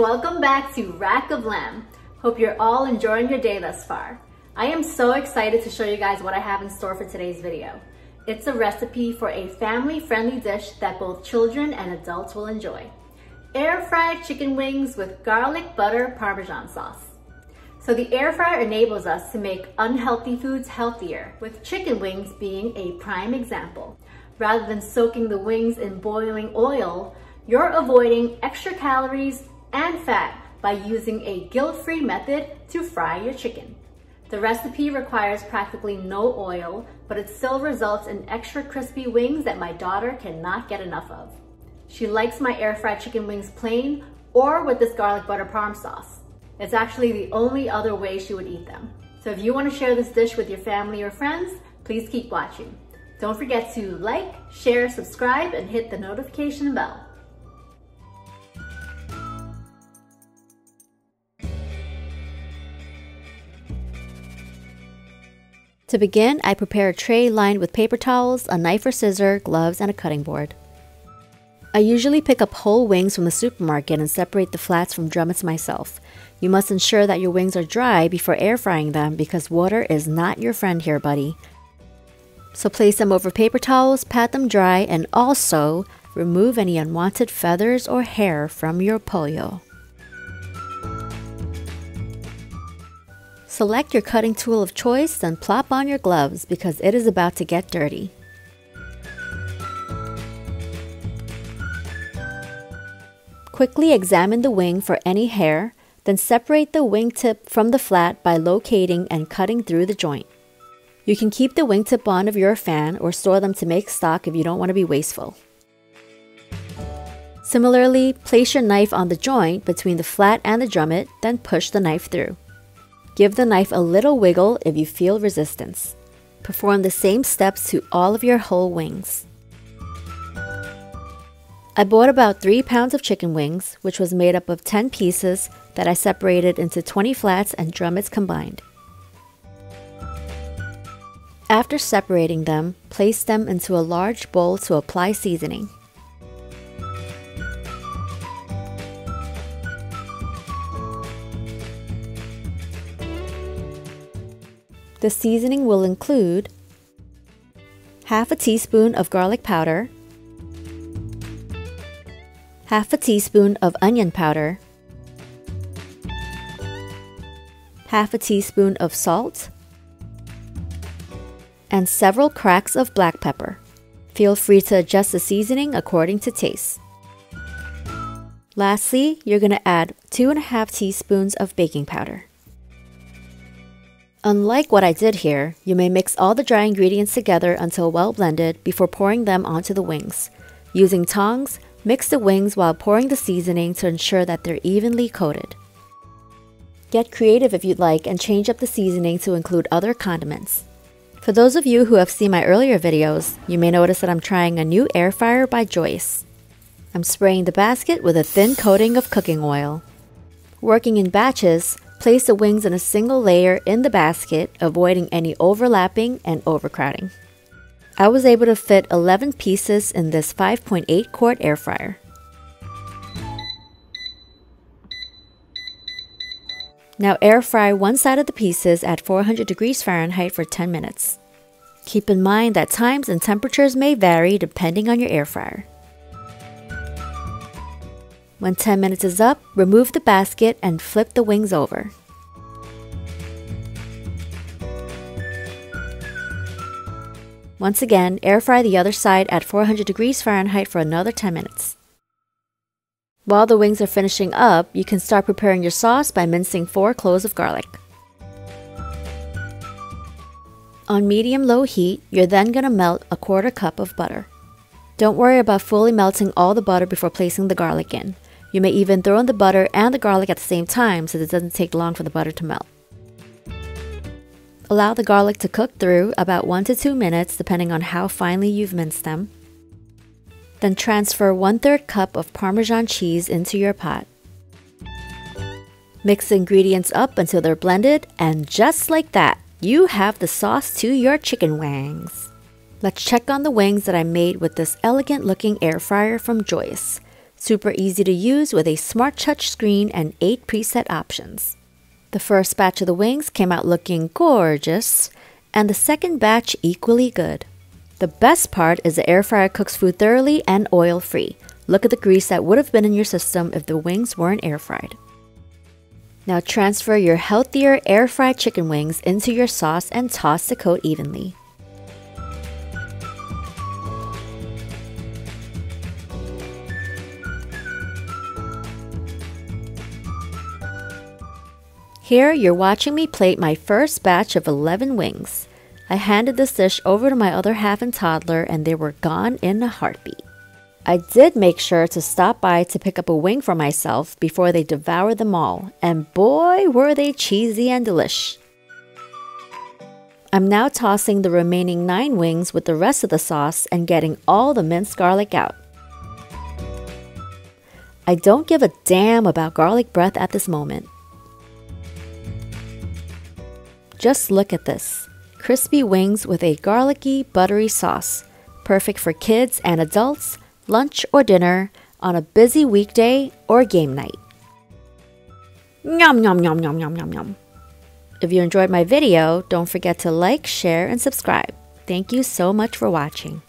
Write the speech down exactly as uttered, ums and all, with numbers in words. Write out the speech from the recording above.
welcome back to Rack of Lamb. Hope you're all enjoying your day thus far. I am so excited to show you guys what I have in store for today's video. It's a recipe for a family-friendly dish that both children and adults will enjoy. Air-fried chicken wings with garlic butter Parmesan sauce. So the air fryer enables us to make unhealthy foods healthier, with chicken wings being a prime example. Rather than soaking the wings in boiling oil, you're avoiding extra calories and fat by using a guilt-free method to fry your chicken. The recipe requires practically no oil, but it still results in extra crispy wings that my daughter cannot get enough of. She likes my air-fried chicken wings plain or with this garlic butter parm sauce. It's actually the only other way she would eat them. So if you want to share this dish with your family or friends, please keep watching. Don't forget to like, share, subscribe, and hit the notification bell. To begin, I prepare a tray lined with paper towels, a knife or scissor, gloves, and a cutting board. I usually pick up whole wings from the supermarket and separate the flats from drummets myself. You must ensure that your wings are dry before air frying them because water is not your friend here, buddy. So place them over paper towels, pat them dry, and also remove any unwanted feathers or hair from your pollo. Select your cutting tool of choice and plop on your gloves because it is about to get dirty. Quickly examine the wing for any hair, then separate the wingtip from the flat by locating and cutting through the joint. You can keep the wingtip on if you're a fan or store them to make stock if you don't want to be wasteful. Similarly, place your knife on the joint between the flat and the drummet, then push the knife through. Give the knife a little wiggle if you feel resistance. Perform the same steps to all of your whole wings. I bought about three pounds of chicken wings, which was made up of ten pieces that I separated into twenty flats and drummets combined. After separating them, place them into a large bowl to apply seasoning. The seasoning will include half a teaspoon of garlic powder, half a teaspoon of onion powder, half a teaspoon of salt, and several cracks of black pepper. Feel free to adjust the seasoning according to taste. Lastly, you're going to add two and a half teaspoons of baking powder. Unlike what I did here, you may mix all the dry ingredients together until well blended before pouring them onto the wings. Using tongs, mix the wings while pouring the seasoning to ensure that they're evenly coated. Get creative if you'd like and change up the seasoning to include other condiments. For those of you who have seen my earlier videos, you may notice that I'm trying a new air fryer by Joyce. I'm spraying the basket with a thin coating of cooking oil. Working in batches, place the wings in a single layer in the basket, avoiding any overlapping and overcrowding. I was able to fit eleven pieces in this five point eight quart air fryer. Now air fry one side of the pieces at four hundred degrees Fahrenheit for ten minutes. Keep in mind that times and temperatures may vary depending on your air fryer. When ten minutes is up, remove the basket and flip the wings over. Once again, air fry the other side at four hundred degrees Fahrenheit for another ten minutes. While the wings are finishing up, you can start preparing your sauce by mincing four cloves of garlic. On medium-low heat, you're then going to melt a quarter cup of butter. Don't worry about fully melting all the butter before placing the garlic in. You may even throw in the butter and the garlic at the same time so that it doesn't take long for the butter to melt. Allow the garlic to cook through about one to two minutes depending on how finely you've minced them. Then transfer one third cup of Parmesan cheese into your pot. Mix the ingredients up until they're blended, and just like that, you have the sauce to your chicken wings. Let's check on the wings that I made with this elegant looking air fryer from Joyce. Super easy to use with a smart touch screen and eight preset options. The first batch of the wings came out looking gorgeous, and the second batch equally good. The best part is the air fryer cooks food thoroughly and oil-free. Look at the grease that would have been in your system if the wings weren't air fried. Now transfer your healthier air fried chicken wings into your sauce and toss the coat evenly. Here you're watching me plate my first batch of eleven wings. I handed this dish over to my other half and toddler, and they were gone in a heartbeat. I did make sure to stop by to pick up a wing for myself before they devoured them all, and boy were they cheesy and delish. I'm now tossing the remaining nine wings with the rest of the sauce and getting all the minced garlic out. I don't give a damn about garlic breath at this moment. Just look at this. Crispy wings with a garlicky, buttery sauce. Perfect for kids and adults, lunch or dinner, on a busy weekday or game night. Yum, yum, yum, yum, yum, yum, yum. If you enjoyed my video, don't forget to like, share, and subscribe. Thank you so much for watching.